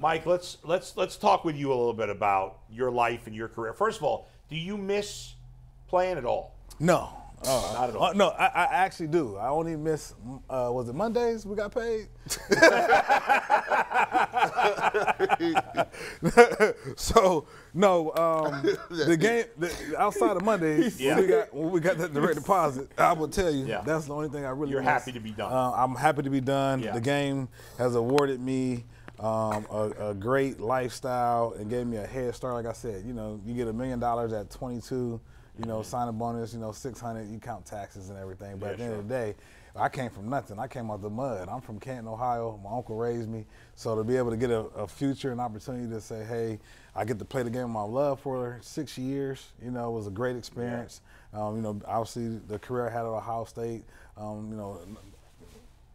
Mike, let's talk with you a little bit about your life and your career. First of all, do you miss playing at all? No. Not at all. No, I actually do. I only miss, was it Mondays we got paid? So, no, the game, outside of Mondays, yeah. when we got that direct deposit, I will tell you, yeah. that's the only thing I really You're miss. Happy to be done. I'm happy to be done. Yeah. The game has awarded me a great lifestyle and gave me a head start. Like I said, you know, you get $1 million at 22. You know, signing bonus, you know, 600, you count taxes and everything. But yeah, at the end of the day, I came from nothing. I came out the mud. I'm from Canton, Ohio. My uncle raised me. So to be able to get a future and opportunity to say, hey, I get to play the game I love for 6 years, you know, it was a great experience. Yeah. You know, obviously the career I had at Ohio State, you know,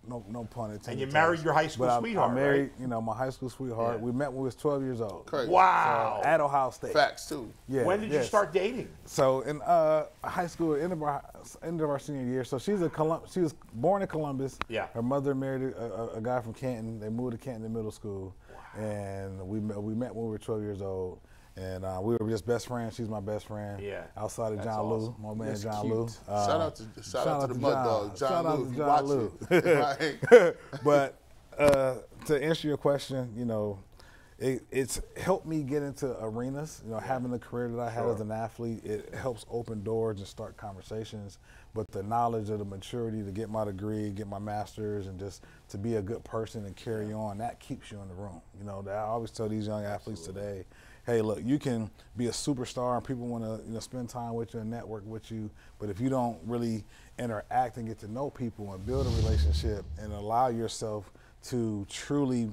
no pun intended. And you married your high school sweetheart, I married, right? You know, my high school sweetheart. Yeah. We met when we was 12 years old. Crazy. Wow. So, at Ohio State. Facts, too. Yeah. When did you start dating? So, in high school, end of our senior year. So, she was born in Columbus. Yeah. Her mother married a guy from Canton. They moved to Canton in middle school. Wow. And we met when we were 12 years old. And we were just best friends. She's my best friend. Yeah. Outside of John awesome. Lou, my man That's John cute. Lou. Shout out to the Mud Dog, John Lou. But to answer your question, you know, it's helped me get into arenas. You know, having the career that I had as an athlete, it helps open doors and start conversations. But the knowledge of the maturity to get my degree, get my master's, and just to be a good person and carry on, that keeps you in the room. You know, I always tell these young athletes today, hey, look, you can be a superstar and people want to, you know, spend time with you and network with you, but if you don't really interact and get to know people and build a relationship and allow yourself to truly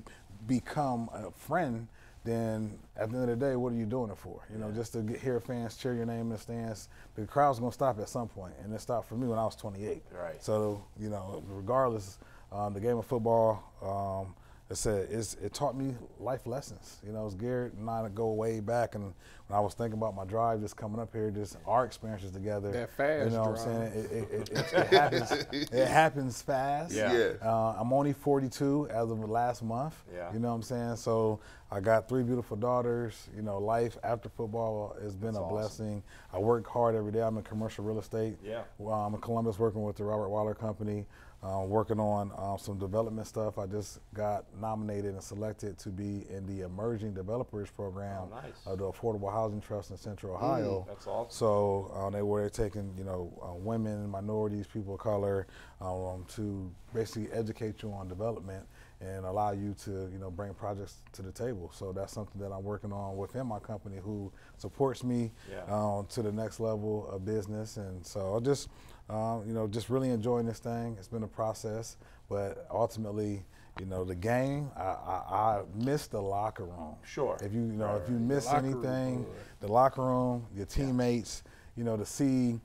become a friend, then at the end of the day, what are you doing it for? You know, just to hear fans cheer your name in the stands. The crowd's going to stop at some point, and it stopped for me when I was 28. Right. So, you know, regardless, the game of football, it taught me life lessons. You know, Garrett and I go way back, and when I was thinking about my drive just coming up here, just our experiences together. That fast You know what drive. I'm saying? It happens fast. Yeah. I'm only 42 as of last month. Yeah. You know what I'm saying? So I got 3 beautiful daughters. You know, life after football has been a blessing. I work hard every day. I'm in commercial real estate. Yeah. I'm in Columbus working with the Robert Weiler Company. Working on some development stuff. I just got nominated and selected to be in the Emerging Developers Program of the Affordable Housing Trust in Central Ohio. That's awesome. So they were taking, you know, women, minorities, people of color, to basically educate you on development and allow you to, you know, bring projects to the table. So that's something that I'm working on within my company, who supports me to the next level of business. And so I just. You know, just really enjoying this thing. It's been a process, but ultimately, you know, the game. I miss the locker room. Sure. If you if you miss anything, the locker room, your teammates. You know, to see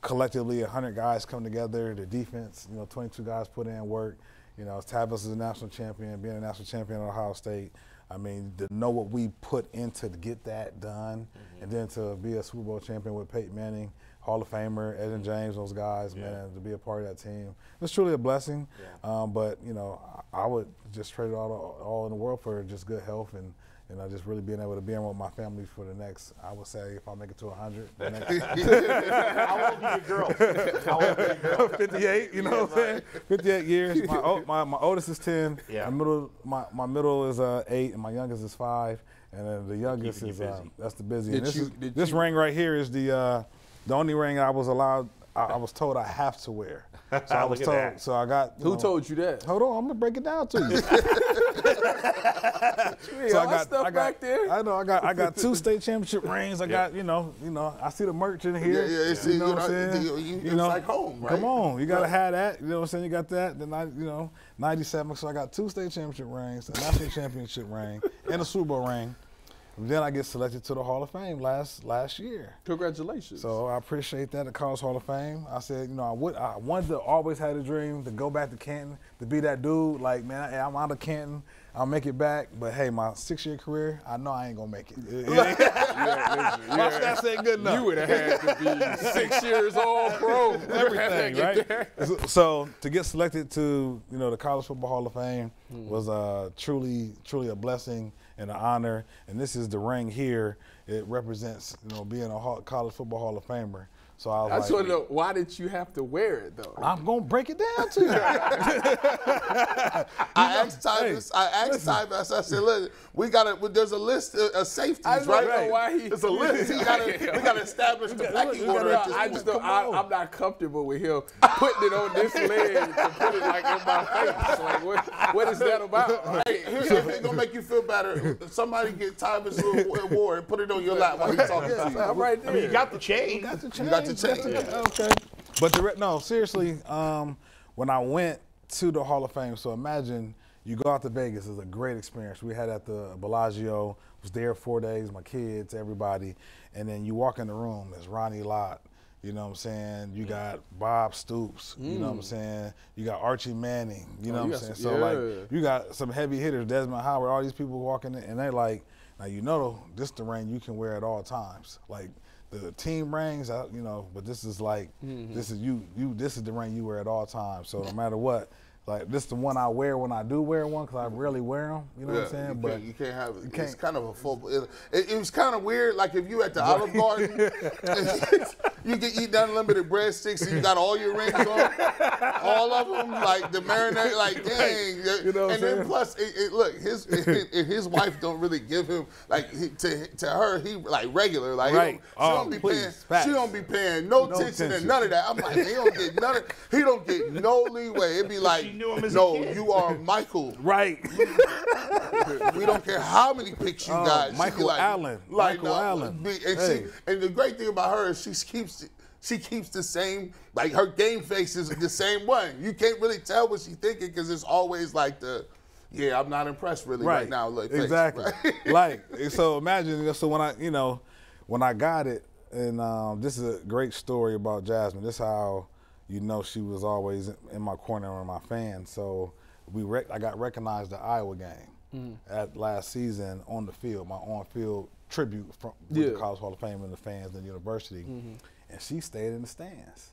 collectively 100 guys come together, the defense. You know, 22 guys put in work. You know, Tavis is a national champion. Being a national champion at Ohio State. I mean, to know what we put into to get that done, and then to be a Super Bowl champion with Peyton Manning. Hall of Famer, Edwin James, those guys, man, to be a part of that team. It's truly a blessing. Yeah. But, you know, I would just trade it all in the world for just good health and, you know, just really being able to be in with my family for the next, I would say, if I make it to 100. How old are your girls? How old are your girls? 58, you know what I'm saying? 58 years. My oldest is 10. Yeah. My middle is 8, and my youngest is 5. And then the youngest is, that's the busiest. This ring right here is the only ring I was allowed, I was told I have to wear. So I was told, so I got. Who told you that? Hold on, I'm gonna break it down to you. So I got back there. I know I got 2 state championship rings. I got you know I see the merch in here. Yeah, yeah. You know what I'm saying? It's like home, right? Come on, you gotta have that. You know what I'm saying? You got that. Then I, you know, 97. So I got 2 state championship rings, a national championship ring, and a Super Bowl ring. Then I get selected to the Hall of Fame last year. Congratulations. So I appreciate that, the College Hall of Fame. I said, you know, I wanted to always had a dream to go back to Canton, to be that dude, like, man, I'm out of Canton. I'll make it back, but hey, my 6-year career, I know I ain't gonna make it. My stats ain't good enough. You would have had to be 6 years old, pro, everything, right? So to get selected to, you know, the College Football Hall of Fame was truly a blessing and an honor. And this is the ring here. It represents, you know, being a College Football Hall of Famer. So I was like, I just want to know, why did you have to wear it though? I'm gonna break it down to you. I asked Tyvus, I said, "Look, we got to. There's a list of safeties, right? Know why he, there's a list. We got to establish the pecking order. I'm not comfortable with him putting it on this leg to put it like in my face. Like, what is that about? Right? Here's the thing gonna make you feel better. Somebody get Tyvus a award and put it on your lap while he's talking to you. I'm right there. I mean, you got the chain. Okay. But no, seriously, when I went to the Hall of Fame, so imagine you go out to Vegas. It's a great experience. We had at the Bellagio. Was there 4 days, my kids, everybody. And then you walk in the room, there's Ronnie Lott. You know what I'm saying? You got Bob Stoops. You know what I'm saying? You got Archie Manning. You know what I'm saying? So, like, you got some heavy hitters, Desmond Howard, all these people walking in, and they like, now, you know, this the ring you can wear at all times. Like, the team rings, you know, but this is like, this is this is the ring you wear at all times. So no matter what, like, this is the one I wear when I do wear one, because I rarely wear them. You know what I'm saying? But you can't have it. It's kind of a football. It was kind of weird. Like, if you at the Olive Garden, you can eat unlimited breadsticks and you got all your rings on, all of them, like the marinade, like, dang. You know what I'm saying? Then plus, look, his wife don't really give him, like, to her, he like regular, like, she don't be paying no attention to none of that. I'm like, he don't get none of, he don't get no leeway. It'd be like, no, you are Michael. Right. We don't care how many picks you got. Michael Allen. Like, Michael Allen. And the great thing about her is she keeps the same, like, her game face is the same one. You can't really tell what she's thinking because it's always like the, yeah, I'm not impressed really right now. Look, exactly. Face, right? Like, so imagine, so when I, you know, when I got it, and this is a great story about Jasmine. This is how, you know, she was always in my corner and my fan. So I got recognized at the Iowa game at last season on the field, my on-field tribute from the College Hall of Fame and the fans and the university. And she stayed in the stands.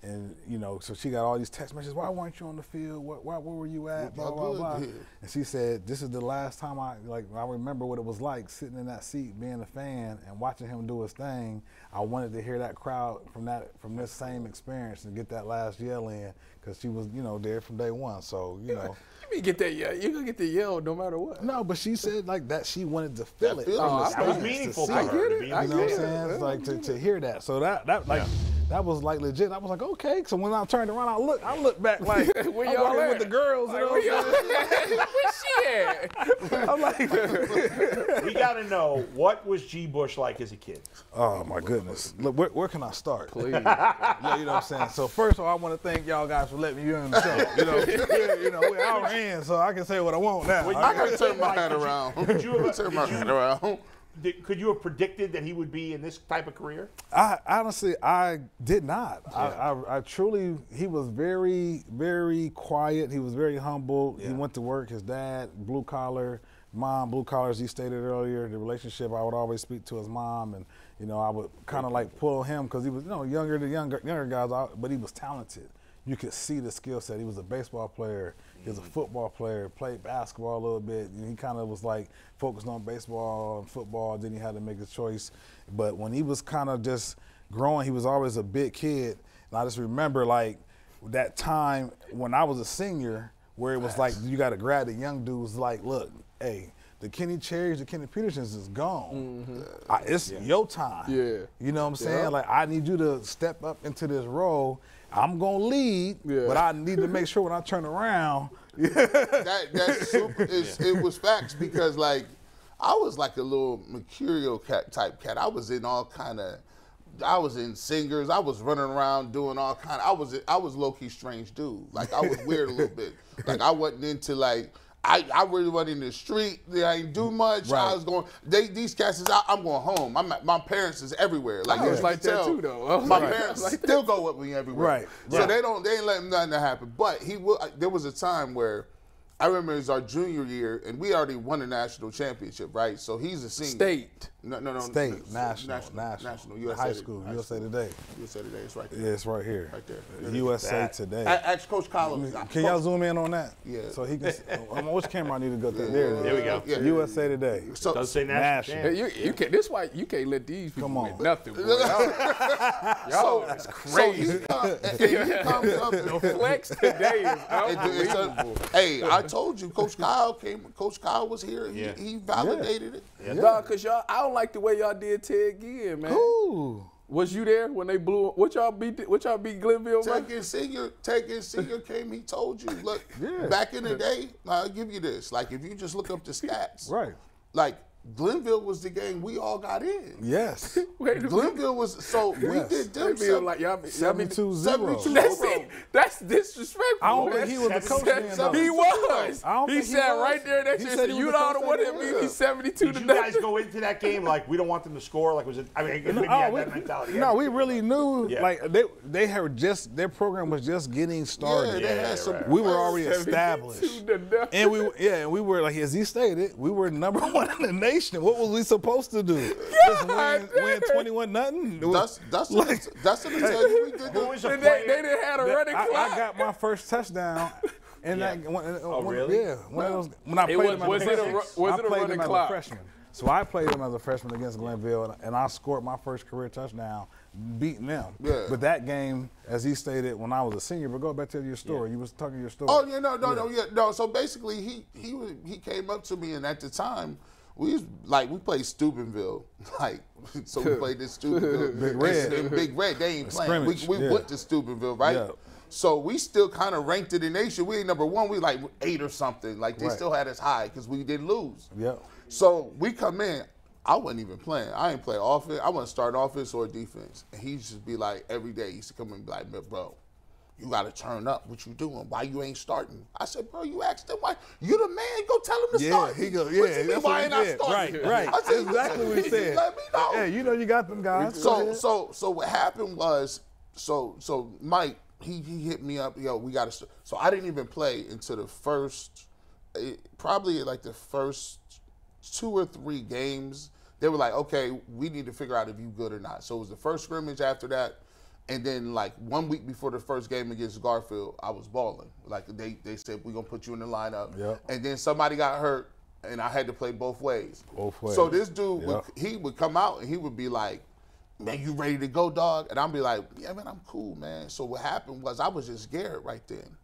And, you know, so she got all these text messages, why weren't you on the field? Where were you at? Blah, blah, blah. And she said, this is the last time I remember what it was like sitting in that seat, being a fan and watching him do his thing. I wanted to hear that crowd from this same experience and get that last yell in, because she was, you know, there from day one. So, you know. You mean get that yell. You're going to get the yell no matter what. No, but she said, like, that she wanted to feel it. That was meaningful to her. You know what I'm saying? It's like to hear that. So that like, that was like legit. I was like, okay. So when I turned around, I looked back like, where y'all with the girls? Like, you know what I'm saying? I'm like, we gotta know, what was G Bush like as a kid? Oh my goodness. Look, where can I start? Please. Yeah, you know what I'm saying. So first of all, I want to thank y'all guys for letting me in the show. You know, we're out in, so I can say what I want now. Well, I gotta turn my hat around. Could you have predicted that he would be in this type of career? I honestly did not. Yeah. I truly, he was very, very quiet. He was very humble. Yeah. He went to work. His dad, blue collar, mom, blue collar, as he stated earlier. The relationship, I would always speak to his mom, and, you know, I would kind of like pull him because he was, you know, younger guys, but he was talented. You could see the skill set. He was a baseball player. He was a football player, played basketball a little bit. And he kind of was like focused on baseball and football. Then he had to make a choice. But when he was kind of just growing, he was always a big kid. And I just remember like that time when I was a senior where it was like you got to grab the young dudes like, look, hey, the Kenny Cherries, the Kenny Petersons is gone. It's your time. Yeah. You know what I'm saying? Like, I need you to step up into this role. I'm going to lead, but I need to make sure when I turn around. That's super, it was facts because, like, I was like a little mercurial cat type cat. I was in all kind of, I was in singers. I was running around doing all kind of, I was low-key strange dude. Like, I was weird a little bit. Like, I wasn't into, like, I really wasn't in the street. I didn't do much. Right. I was going. These cats is. I'm going home. My parents is everywhere. Like I was like that too, though. My parents still go with me everywhere. Right. So they ain't letting nothing happen. But there was a time where I remember it was our junior year, and we already won a national championship, right? So he's a senior. State. No. State. National. USA High School. USA Today. USA Today. It's right there. Yeah, it's right here. Right there. USA Today. Ask Coach Kyle. Can y'all zoom in on that? Yeah. So he can. Which camera I need to go through? There we go. USA Today. Doesn't say national. You can't. This why you can't let these people get nothing. Y'all, it's crazy. He comes up. The flex today is unbelievable. Hey, I told you, Coach Kyle came. Coach Kyle was here. Yeah. He validated it. Yeah. No, cause y'all, I don't like the way y'all did Ted Ginn, man. Ooh. Was you there when they blew? What y'all beat Glenville? Ted Ginn Senior came. He told you, look, back in the day, I'll give you this. Like if you just look up the stats, right? Like Glenville was the game we all got in. Yes. Glenville was, so we did them. Like, y'all 72-0. That's disrespectful. I don't think he was the coach then, though. He was. He sat right there. That you said you don't want him to be 72 to nothing. Did you guys go into that game like we don't want them to score? Like was it? I mean, we had that mentality. No, we really knew. Like they had just, their program was just getting started. Yeah, they had some. We were already established. And we were like, as he stated, we were #1 in the nation. What was we supposed to do? God, just win 21-0? That's like, that's what they tell you we did. They didn't have a running clock. I got my first touchdown. And when I played him as a freshman. So I played him as a freshman against Glenville, and I scored my first career touchdown, beating them. Yeah. But that game, as he stated, when I was a senior. But go back to your story. You was talking your story. Oh yeah, no. So basically, he came up to me, and at the time, we played Steubenville, so we played this Steubenville. Big Red, they ain't playing. We went to Steubenville, right? Yeah. So we still kind of ranked in the nation. We ain't #1. We like 8 or something. Like they still had us high because we didn't lose. Yeah. So we come in. I wasn't even playing. I ain't play offense. I wasn't starting offense or defense. And he used to be like, every day he used to come in and be like, bro, you got to turn up. What you doing? Why you ain't starting? I said, bro, you asked him why. You the man. Go tell him to start. He goes, why ain't I starting? Right. I said, exactly what he said. Let me know. Hey, you know you got them guys. So what happened was, so Mike, he hit me up. Yo, we got to start. So I didn't even play until the first, probably like the first 2 or 3 games. They were like, okay, we need to figure out if you good or not. So it was the first scrimmage after that. And then, like, 1 week before the first game against Garfield, I was balling. Like, they said, we're going to put you in the lineup. Yep. And then somebody got hurt, and I had to play both ways. So this dude, he would come out, and he would be like, man, you ready to go, dog? And I'd be like, yeah, man, I'm cool, man. So what happened was I was just scared right then.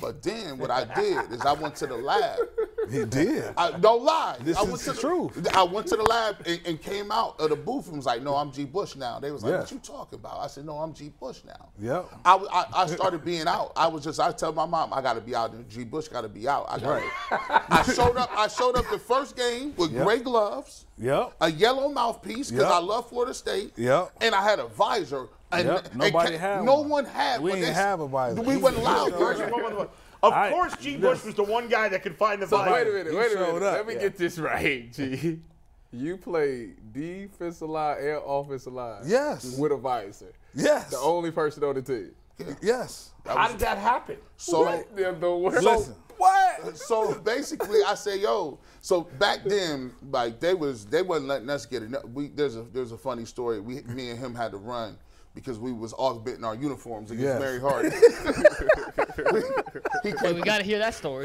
But then what I did is I went to the lab. He did. Don't lie. I went to the lab and came out of the booth and was like, no, I'm G Bush now. They was like, what you talking about? I said, no, I'm G Bush now. Yeah. I started being out. I tell my mom, I got to be out. G Bush got to be out. I showed up the first game with gray gloves, a yellow mouthpiece because I love Florida State, and I had a visor. No one had. We didn't have a visor. We weren't allowed. Of course, G Bush was the one guy that could find the visor. So wait a minute. Let me get this right, G. You played defensive line and offensive line. Yes. With a visor. Yes. The only person on the team. Yes. How did that happen? So basically, I say, yo. So back then, like they wasn't letting us get it. There's a funny story. Me and him had to run because we was augmenting our uniforms against Mary Harding. We got to hear that story.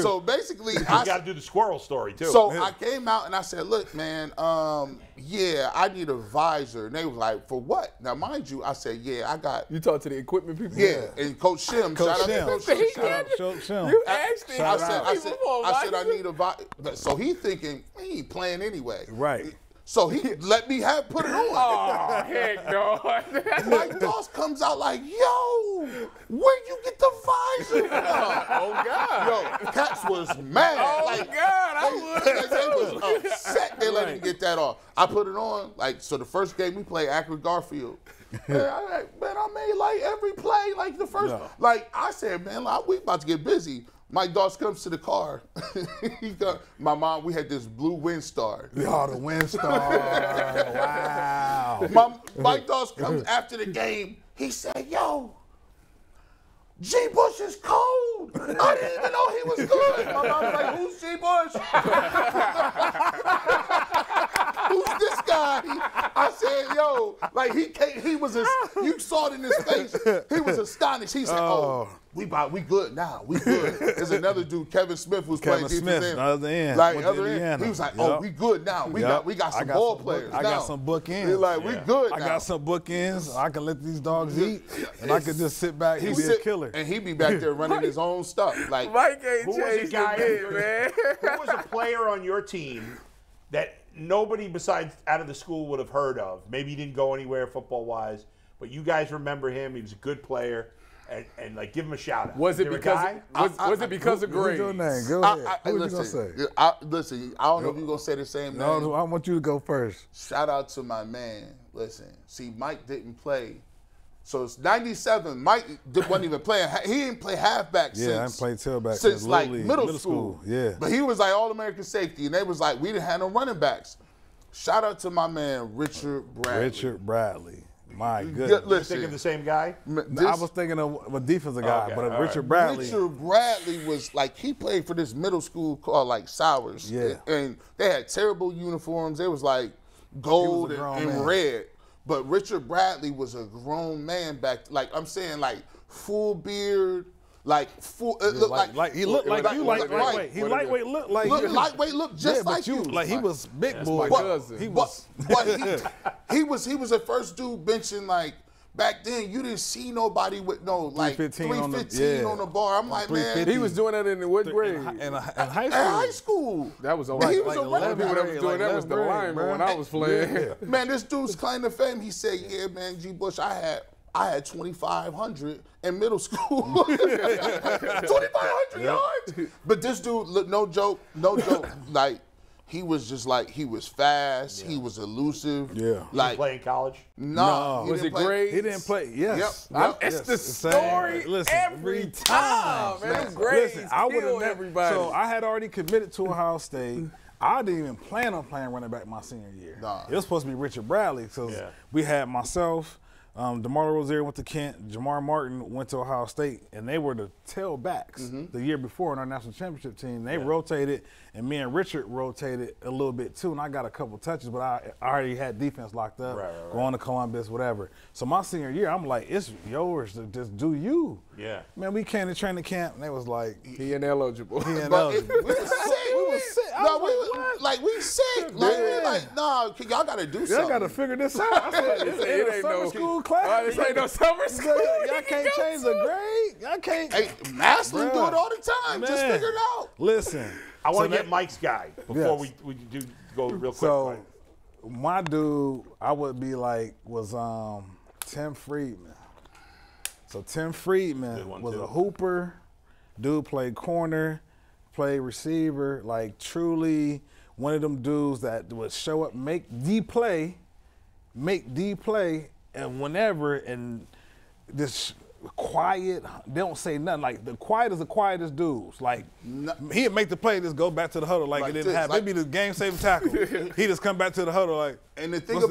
So basically, I got to do the squirrel story too. So I came out and I said, "Look, man, I need a visor." And they was like, "For what?" Now, mind you, I said, "Yeah, I got." You talked to the equipment people. Yeah, and Coach Shim. Shout out to Coach Shim. You asked him. I said, "I need a visor." So he thinking he ain't playing anyway. Right. So he let me put it on. Oh, heck no. Mike Doss comes out like, yo, where you get the visor from? Oh, God. Yo, Cats was mad. Oh, like, God, they was upset they let me get that off. I put it on. Like, so the first game we played, Akron Garfield. Man, I made, like, every play. Like, the first. No. Like, I said, man, we about to get busy. Mike Doss comes to the car. My mom, we had this blue Windstar. Oh, the Windstar. Wow. Mike Doss comes after the game. He said, yo, G Bush is cold. too. I didn't even know he was good. My mom was like, who's G Bush? Who's this guy? I said, yo, like he can't, he was, you saw it in his face. He was astonished. He said, oh, we good now. We good. There's another dude, Kevin Smith, was playing defense end. Other end. Like other end. He was like, oh, we good now. We got some ball players. I got some bookends. He's like, we good now. I got some bookends. I can let these dogs eat, and I can just sit back and be a killer. And he be back there running his own stuff. Like, Mike ain't changed it, man. Who was a player on your team that nobody besides out of the school would have heard of? Maybe he didn't go anywhere football-wise, but you guys remember him. He was a good player. And like, give him a shout out. Was it because of grades? Go ahead. What you gonna say? Listen, I don't know if you're gonna say the same name. No, I want you to go first. Shout out to my man. Listen, see, Mike didn't play, so it's '97. Mike wasn't even playing. He didn't play halfback since. Yeah, I didn't play tailback since like middle school. Yeah, but he was like All-American safety, and they was like, we didn't have no running backs. Shout out to my man Richard Bradley. Richard Bradley. My goodness. Listen, you thinking of the same guy? I was thinking of a defensive guy, okay, but Richard Bradley. Richard Bradley was like, he played for this middle school called like Sowers. Yeah. And they had terrible uniforms. It was like gold and red. But Richard Bradley was a grown man back, like I'm saying, like full beard. Like full, he looked like you, lightweight. He lightweight looked like you. Lightweight looked just like you. Like he was big boy. He was the first dude benching like back then. You didn't see nobody with no like 315 on the bar. I'm like, man, he was doing that in the what grade? In high school. That was Ohio. He was a running back. That was the lineman when I was playing. Man, this dude's claim to fame. He said, "Yeah, man, G Bush, I had 2,500 in middle school. 2,500 yards." But this dude, look, no joke. Like, he was just like, he was fast. Yeah. He was elusive. Yeah. Like, did he play in college? No. Was it grades? He didn't play. Yes. It's the story every time. Man, it's grades. Listen, I would have everybody. So I had already committed to Ohio State. I didn't even plan on playing running back my senior year. Nah. It was supposed to be Richard Bradley because we had myself. DeMar Rozier went to Kent. Jamar Martin went to Ohio State, and they were the tailbacks the year before in our national championship team. They rotated, and me and Richard rotated a little bit too, and I got a couple touches, but I already had defense locked up, going to Columbus, whatever. So my senior year, I'm like, it's yours to just do you. Yeah. Man, we came to training camp, and they was like, he ineligible. He ineligible. We were sick. Like, we like, no, y'all got to do something. Y'all got to figure this out. I said, it ain't no school class. This ain't no summer school. Y'all can't change the grade. Y'all can't. Hey, Maslin do it all the time. Man. Just figure it out. Listen. I want to get Mike's guy before we do go real quick. So, my dude, I would be like, was Tim Friedman. So, Tim Friedman was a hooper. Dude played corner. Play receiver, like truly one of them dudes that would show up, make the play, and whenever, and this quiet, they don't say nothing. Like the quietest dudes. Like he'd make the play, just go back to the huddle, like it didn't happen. It'd be the game-saving tackle. He just come back to the huddle, like. And the thing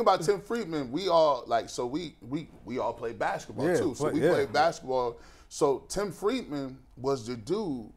about Tim Friedman, we all like we all play basketball too. So we played basketball. So Tim Friedman was the dude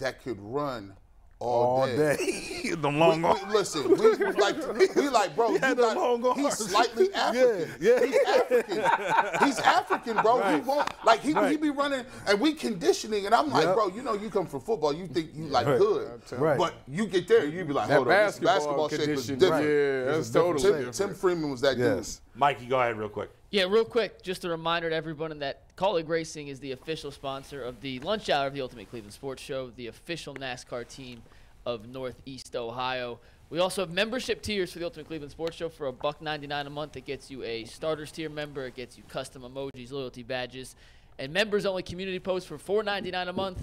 that could run all day. The long arms. Listen, we like, bro, he's slightly African. Yeah. He's African, bro. Right. He won't, like, he be running, and we conditioning, and I'm like, bro, you know you come from football, you think you like good. Right. But you get there, you be like, hold on, this basketball shape is different. Right. Yeah, that's totally different. Tim Friedman was that dude. Mikey, go ahead real quick. Yeah, real quick, just a reminder to everyone that Colleague Racing is the official sponsor of the lunch hour of the Ultimate Cleveland Sports Show, the official NASCAR team of Northeast Ohio. We also have membership tiers for the Ultimate Cleveland Sports Show for $1.99 a month. It gets you a starters tier member. It gets you custom emojis, loyalty badges, and members-only community posts for $4.99 a month.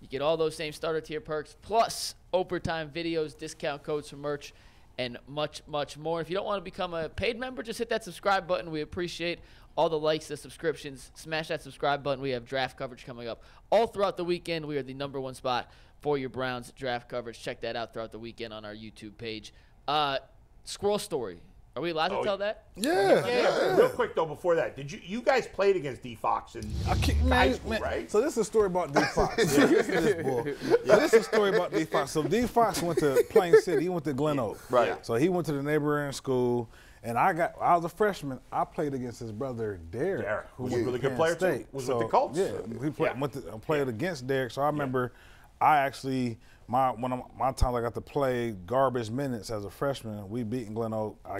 You get all those same starter tier perks, plus overtime videos, discount codes for merch, and much, much more. If you don't want to become a paid member, just hit that subscribe button. We appreciate all the likes, the subscriptions. Smash that subscribe button. We have draft coverage coming up all throughout the weekend. We are the #1 spot for your Browns draft coverage. Check that out throughout the weekend on our YouTube page. Squirrel story. Are we allowed to tell that? Yeah. Real quick, though, before that, did you guys played against D. Fox in high school, right? So this is a story about D. Fox. This is a story about D. Fox. So D. Fox went to Plain City. He went to Glen Oak. Right. Yeah. So he went to the neighboring school, and I was a freshman. I played against his brother, Derek. Derek, who was a really good player, too. Was with the Colts. Yeah, we played against Derek, so I remember I actually – One of my times I got to play garbage minutes as a freshman. We beat Glen Oak. I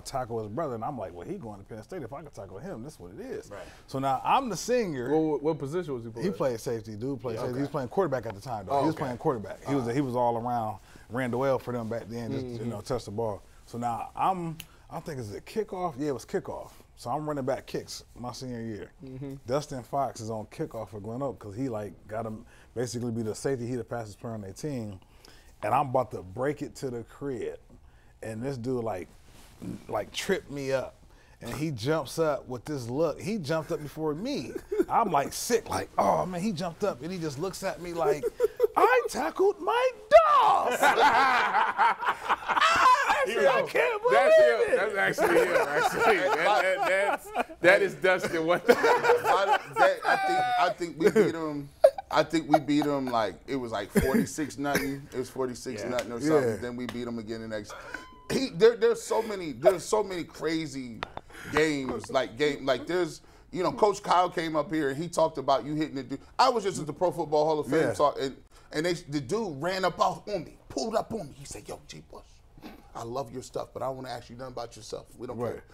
tackle his brother, and I'm like, well, he going to Penn State. If I can tackle him, that's what it is. Right. So now I'm the senior. Well, what position was he playing? He played safety. Dude played safety. He was playing quarterback at the time, though. Playing quarterback. He was all around. Ran well for them back then. Just touch the ball. So now I think is it kickoff? Yeah, it was kickoff. So I'm running back kicks my senior year. Dustin Fox is on kickoff for Glen Oak because he got him basically be the safety. He the fastest player on their team, and I'm about to break it to the crib, and this dude tripped me up, and he jumps up with this look. He jumped up before me. I'm sick, oh man, he jumped up, and he just looks at me like I tackled Mike Doss. I can't believe it. That's actually him. That is Dustin. What? I think we beat him. I think we beat him it was 46-0. It was 46-0 or something. Yeah. Then we beat him again the next. There's so many crazy games there's. You know, Coach Kyle came up here and he talked about you hitting the dude. I was just at the Pro Football Hall of Fame and the dude ran up off on me, pulled up on me. He said, "Yo, G Bush, I love your stuff, but I want to ask you nothing about yourself. We don't care."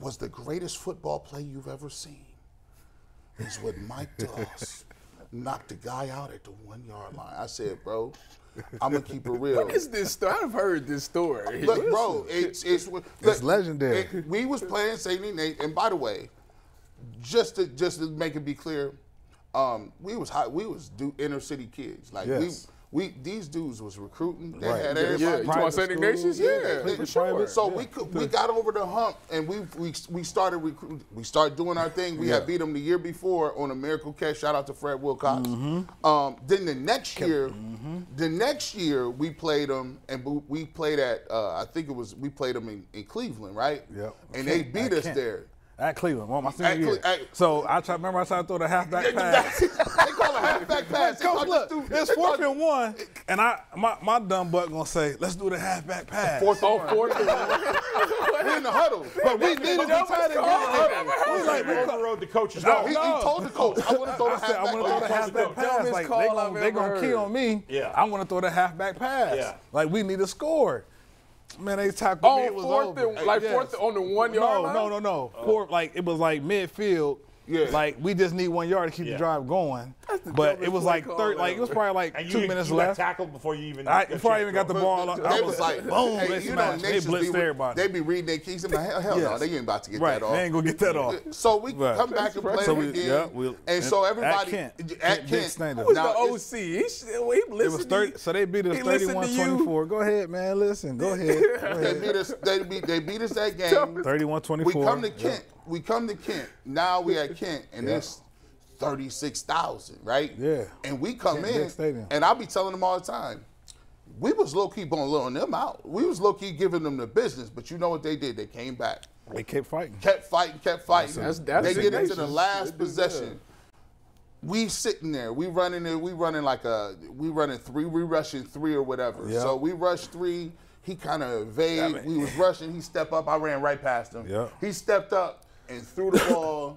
Was the greatest football play you've ever seen is when Mike Doss knocked the guy out at the 1-yard line. I said, bro, I'm going to keep it real. What is this story? I've heard this story. Look, bro, it's legendary. We was playing St. Ignatius, and by the way, just to make it be clear, we was inner city kids. These dudes was recruiting. They had everybody. Yeah, St. Ignatius? Yeah. So we got over the hump and we started recruiting. We started doing our thing. We had beat them the year before on a miracle catch. Shout out to Fred Wilcox. Then the next year we played them and we played at we played them in Cleveland, right? Yeah. And they beat us there. At Cleveland, my senior year. So I tried to throw the halfback pass. They call it halfback pass. Coach, look, it's 4th and 1, and my dumb buck gonna say, let's do the halfback pass. 4th and 1. We're in the huddle, but we needed to try to get it. We overrode the coaches. No, he told the coach, I want to throw the halfback pass. I want to throw the halfback pass. They gonna key on me. I want to throw the halfback pass. We need to score. Man, they tackled me. It was over. Fourth on the 1-yard line? No. It was midfield. Yeah. We just need 1 yard to keep the drive going. But it was it was probably 2 minutes left. You got tackled before you even got the ball. I was boom, they blitzed everybody. They be reading their keys. I'm like, hell no, they ain't about to get that off. They ain't going to get that off. So we come back and play again. And so everybody at Kent. Who was the OC? He blitzed. So they beat us 31-24. Go ahead, man. Listen, go ahead. They beat us that game. 31-24. We come to Kent. We come to Kent. Now we at Kent, and there's 36,000, right? Yeah. And we come in, and I be telling them all the time, we was low-key blowing them out. We was low-key giving them the business, but you know what they did? They came back. They kept fighting. Kept fighting. That's they get into the last possession. We sitting there. We rushing three or whatever. Yeah. So we rushed three. He kind of evaded. We was rushing. He stepped up. I ran right past him. Yeah. He stepped up and threw the ball,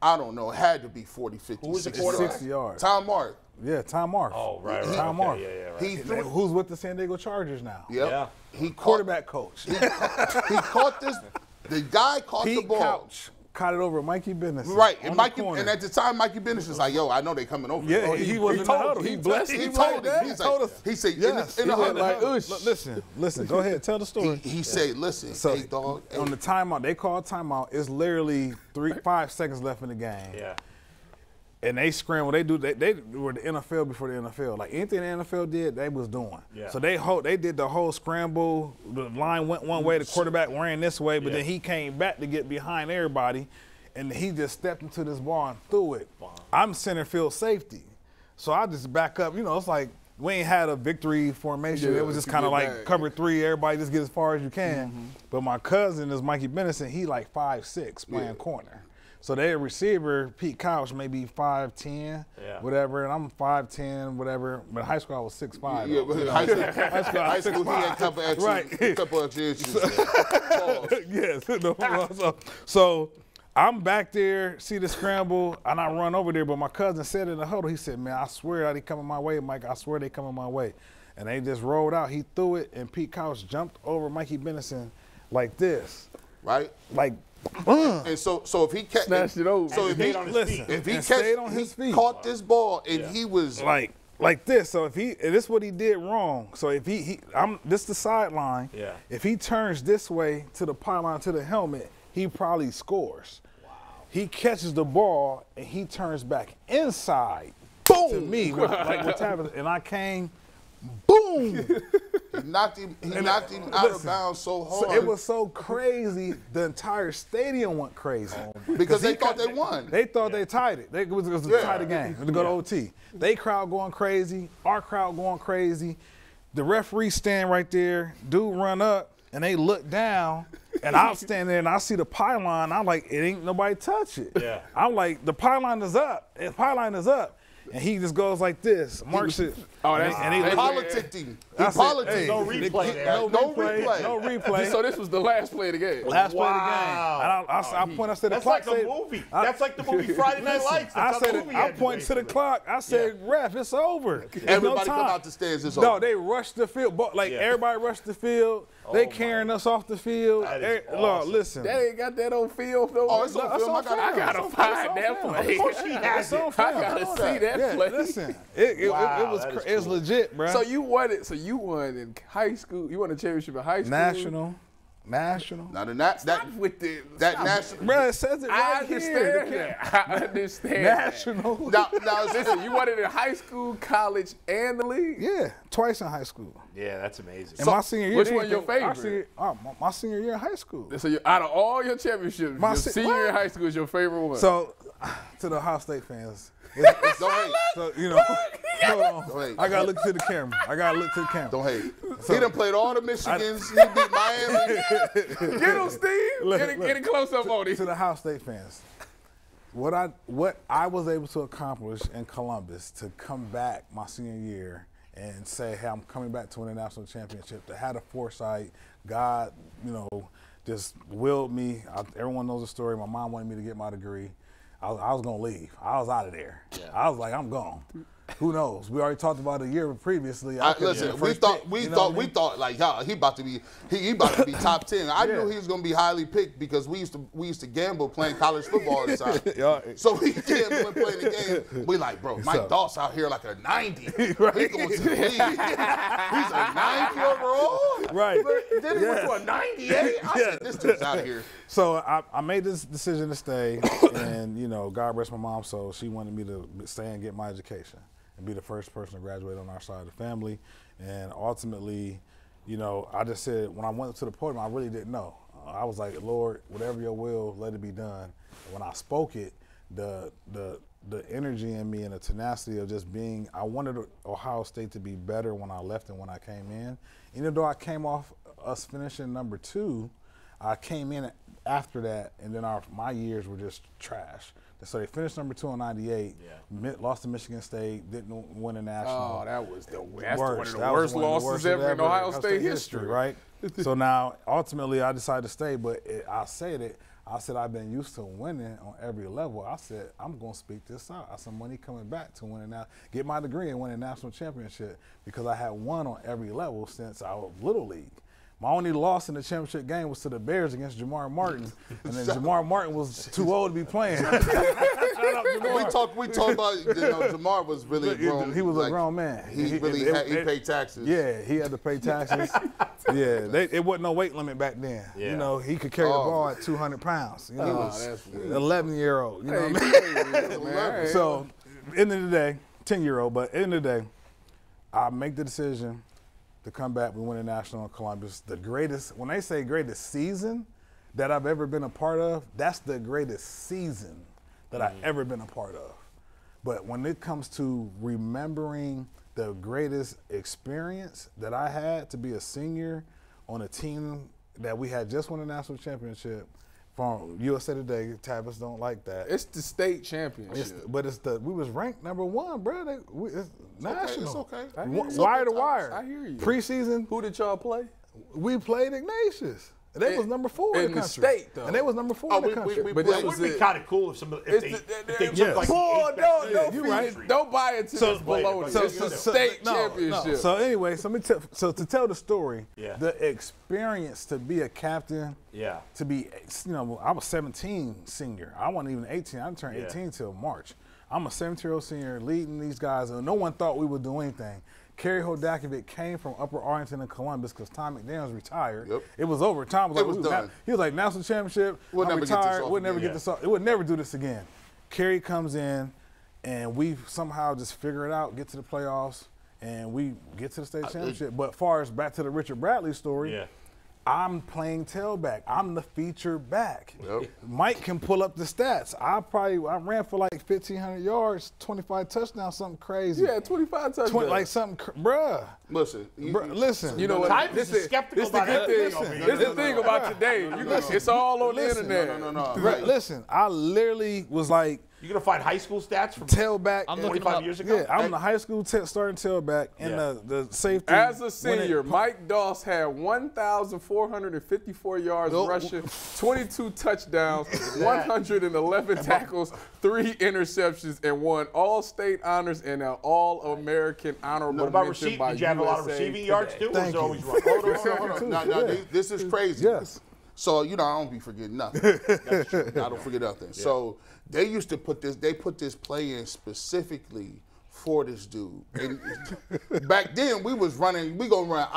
I don't know, had to be 40, 50, 60 yards. Tom Marsh. Yeah, Tom Marsh. Oh, right. Tom Marsh. Yeah, right. Who's with the San Diego Chargers now. Yep. Yeah. He quarterback coach. He caught this. The guy caught the ball. Pete Couch caught it over Mikey Bendis. Right. And at the time, Mikey Bendis was like, yo, I know they coming over. Yeah, he was in the huddle. He blessed him. He told him. He told us. He said, in the huddle. Listen, go ahead. Tell the story. He said, listen, so hey, dog. On the timeout, they called timeout. It's literally 5 seconds left in the game. Yeah. And they scramble. They were the NFL before the NFL. Anything the NFL did, they was doing. Yeah. So they did the whole scramble. The line went one way. The quarterback ran this way, but then he came back to get behind everybody, and he just stepped into this ball and threw it. Wow. I'm center field safety, so I just back up. You know, it's we ain't had a victory formation. Yeah, it was just kind of like cover three, everybody just get as far as you can. Mm-hmm. But my cousin is Mikey Bendis, he like 5'6" playing corner. So their receiver, Pete Couch, maybe 5'10", whatever, and I'm 5'10", whatever. But high school I was 6'5". Yeah, but high school he had a couple of inches. Yes. So I'm back there, see the scramble, and I run over there. But my cousin said in the huddle, he said, "Man, I swear they coming my way, Mike. I swear they coming my way." And they just rolled out. He threw it, and Pete Couch jumped over Mikey Bennison like this, right? Like. And so if he catch it over, so if he caught this ball and he was like this, so if he this what he did wrong. So if I'm this the sideline. Yeah. If he turns this way to the pylon to the helmet, he probably scores. Wow. He catches the ball and he turns back inside. Boom. To me, like what's happening, and I came. Boom! He knocked him out of bounds so hard. So it was so crazy, the entire stadium went crazy. Because they thought they won. They thought they tied it. It was a tied game. It was go to OT. They crowd going crazy. Our crowd going crazy. The referee stand right there. Dude run up, and they look down. And I'll stand there and I see the pylon. I'm like, it ain't nobody touch it. Yeah. I'm like, the pylon is up. The pylon is up. And he just goes like this, marks it. Oh, and they politicked him. He politicked. Hey, no replay. No replay. So this was the last play of the game. Last play of the game. And I point. I said, that's like the movie. That's like the movie Friday Night Lights. I point to the clock. I said, ref, it's over. Everybody come out the stands. It's over. No, they rushed the field. Like everybody rushed the field. They carrying us off the field. Look, listen. They ain't got that on field though. Oh, it's on film. I gotta find that play. Of course she has it. I gotta see that. Yeah, listen, it was legit, bro. So you won it. So you won in high school. You won a championship in high school. National. Not a national. Bro, it says it right here. I understand. National. Now listen, you won it in high school, college, and the league. Yeah, twice in high school. Yeah, that's amazing. And so my senior year. Which one your favorite? My senior year in high school. So out of all your championships, my senior year in high school is your favorite one. So, to the Ohio State fans. It's, don't hate. So, you know, hold on. I gotta look to the camera. Don't hate. So, he done played all the Michigans. He beat Miami. Get him, Steve. Get a close up on him. To the Ohio State fans, what I was able to accomplish in Columbus to come back my senior year and say, hey, I'm coming back to win a national championship. To have the foresight, God, you know, just willed me. Everyone knows the story. My mom wanted me to get my degree. I was going to leave. I was out of there. Yeah. I was like, I'm gone. Who knows? We already talked about a year previously. Listen, we thought like, y'all, he about to be top 10. I knew he was going to be highly picked because we used to gamble playing college football this time. So we gambled playing the game. We like, bro, Mike Doss out here like a 90. Right. He going to the league. He's a 90 overall. Right. Then he went to a 98. I said, this dude's out here. So I made this decision to stay, and you know, God rest my mom. So she wanted me to stay and get my education. And be the first person to graduate on our side of the family. And ultimately, you know, I just said, when I went to the podium, I really didn't know. I was like, Lord, whatever your will, let it be done. And when I spoke it, the energy in me and the tenacity of just being, I wanted Ohio State to be better when I left than when I came in. Even though I came off us finishing number 2, I came in after that, and then my years were just trash. So they finished number 2 in '98, lost to Michigan State, didn't win a national. Oh, that was the worst. One of the worst losses ever in Ohio State history, right? So now, ultimately, I decided to stay, but I said, I've been used to winning on every level. I said, I'm going to speak this out. I said, money coming back to winning now, get my degree and win a national championship because I had won on every level since I was Little League. My only loss in the championship game was to the Bears against Jamar Martin, and then Jamar Martin was too old to be playing. We talk about, you know, Jamar was really grown. He was a grown man. He paid taxes. Yeah, he had to pay taxes. It wasn't no weight limit back then. Yeah. You know, he could carry the ball at 200 pounds. You know, he was an 11-year-old. You know what I mean? Man. So, end of the day, 10-year-old. But end of the day, I make the decision to come back. We win a national in Columbus. The greatest, when they say greatest season that I've ever been a part of, that's the greatest season that I've ever been a part of. But when it comes to remembering the greatest experience that I had to be a senior on a team that we had just won a national championship from USA Today. Tavis don't like that. It's the state championship. We was ranked #1, bro. It's national. Okay, it's okay. Wire to wire. I hear you. Preseason. Who did y'all play? We played Ignatius. They was #4 in the country. State, though. And they was '4 in the country. But that would be kind of cool if somebody, if they like don't buy into this baloney. So state championship. No. So anyway, so to tell the story, the experience to be a captain, to be, I was 17 senior. I wasn't even 18. I didn't turn 18 till March. I'm a 17-year-old senior leading these guys, and no one thought we would do anything. Kerry Hodakovich came from Upper Arlington and Columbus because Tom McDaniels retired. Yep. It was over. Tom was like, he was like, national championship, we'll I'm retired, we'll never get this off. It would never do this again. Kerry comes in, and we somehow just figure it out, get to the playoffs, and we get to the state championship. But far as back to the Richard Bradley story, I'm playing tailback. I'm the featured back. Yep. Mike can pull up the stats. I ran for like 1,500 yards, 25 touchdowns, something crazy. Yeah, 25 touchdowns. Like something, bruh. Listen. Listen. You know what? This is skeptical about that. This is the thing about today. It's all on the internet. Listen, I literally was like. You're going to find high school stats from tailback 25 years ago? Yeah, I'm the high school starting tailback and the safety. As a senior, Mike Doss had 1,454 yards rushing, 22 touchdowns, 111 tackles, 3 interceptions, and won All-State honors and an All-American honorable mention by USA Today. Did you have a lot of receiving yards, too? Thank you. Hold on. No, this is crazy. Yes. So, I don't be forgetting nothing. That's true. I don't forget nothing. Yeah. So, they used to put this, they put this play in specifically for this dude. And back then, we was running, we gonna run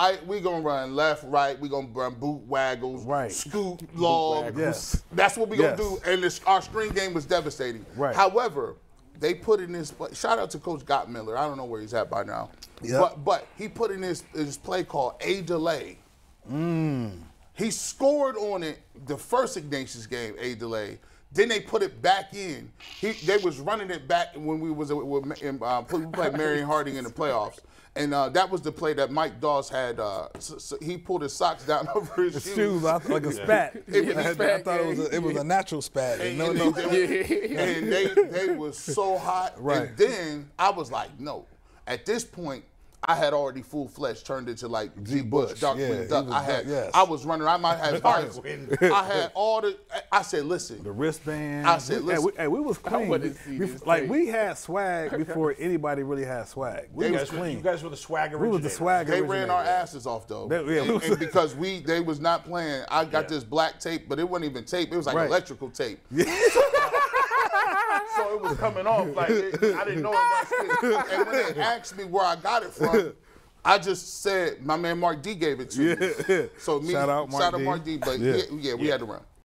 left, right, we gonna run boot waggles, scoop, log. Yes. That's what we gonna do. And our screen game was devastating. Right. However, they put in this play, shout out to Coach Gottmiller. I don't know where he's at by now. Yep. But he put in this play called A Delay. Mm. He scored on it the first Ignatius game, A Delay. Then they put it back in. They was running it back when we played Marion Harding in the playoffs. And that was the play that Mike Doss had. He pulled his socks down over his shoes. Like a spat. I thought it was a natural spat. And they was so hot. Right. And then I was like, no. At this point, I had already full-fledged turned into like G Bush, Dark Queen Duck. I was running. I might have parties. I had all the. I said, listen. The wristband. I said, listen. We was clean. We had swag before anybody really had swag. You guys were the swag originators. We was the swag originators. They ran our asses off though. And because they was not playing. I got this black tape, but it wasn't even tape. It was like electrical tape. So it was coming off like I didn't know it was. And when they asked me where I got it from, I just said my man Mark D gave it to me. So shout out Mark D. But we had to run.